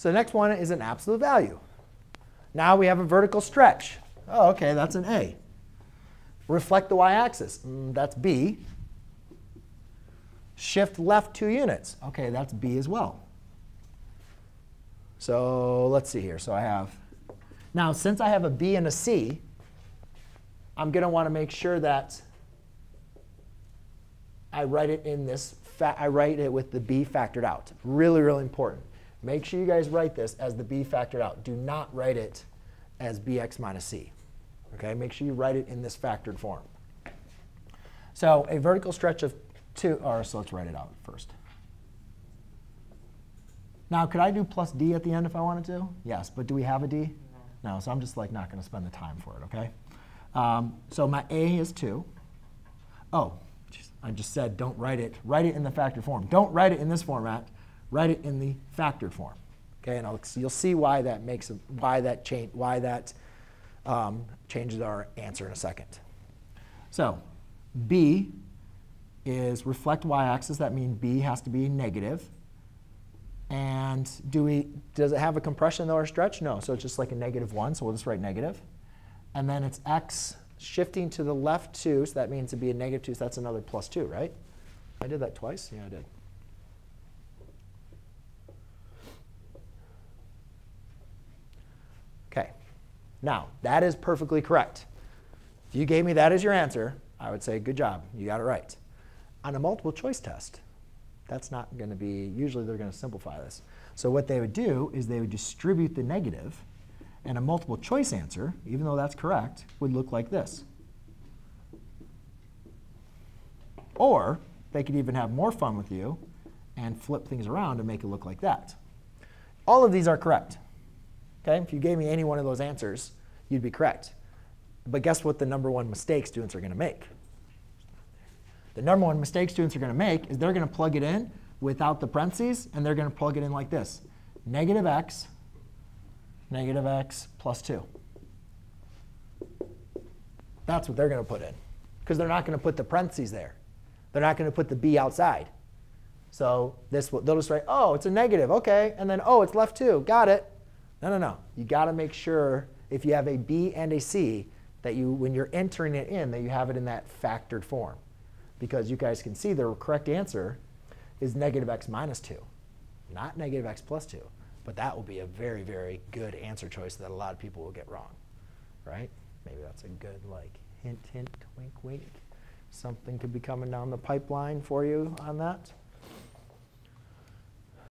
So the next one is an absolute value. Now we have a vertical stretch. Oh, OK, that's an A. Reflect the y-axis. That's B. Shift left 2 units. OK, that's B as well. So let's see here. So I have, now since I have a B and a C, I'm going to want to make sure that I write it in this, I write it with the B factored out. Really, really important. Make sure you guys write this as the B factored out. Do not write it as bx minus c. Okay? Make sure you write it in this factored form. So a vertical stretch of 2, or so let's write it out first. Now, could I do plus d at the end if I wanted to? Yes, but do we have a d? No, so I'm just like not going to spend the time for it, OK? So my a is 2. Oh, I just said don't write it. Write it in the factored form. Don't write it in this format. Write it in the factored form. Okay, and you'll see why that makes changes our answer in a second. So b is reflect y-axis. That means b has to be negative. And does it have a compression though or stretch? No, so it's just like a -1. So we'll just write negative. And then it's x shifting to the left 2, so that means it'd be a -2. So that's another +2, right? I did that twice. Yeah, I did. Now, that is perfectly correct. If you gave me that as your answer, I would say, good job. You got it right. On a multiple choice test, that's not going to be, usually they're going to simplify this. So what they would do is they would distribute the negative. And a multiple choice answer, even though that's correct, would look like this. Or they could even have more fun with you and flip things around and make it look like that. All of these are correct. Okay? If you gave me any one of those answers, you'd be correct. But guess what the number one mistake students are going to make? The number one mistake students are going to make is they're going to plug it in without the parentheses, and they're going to plug it in like this. -x +2. That's what they're going to put in, because they're not going to put the parentheses there. They're not going to put the b outside. So they'll just write, oh, it's a negative. OK. And then, oh, it's left 2. Got it. No, no, no. You've got to make sure if you have a b and a c that you, when you're entering it in, that you have it in that factored form. Because you guys can see the correct answer is -x - 2, not -x + 2. But that will be a very, very good answer choice that a lot of people will get wrong. Right? Maybe that's a good like hint, hint, wink, wink. Something could be coming down the pipeline for you on that.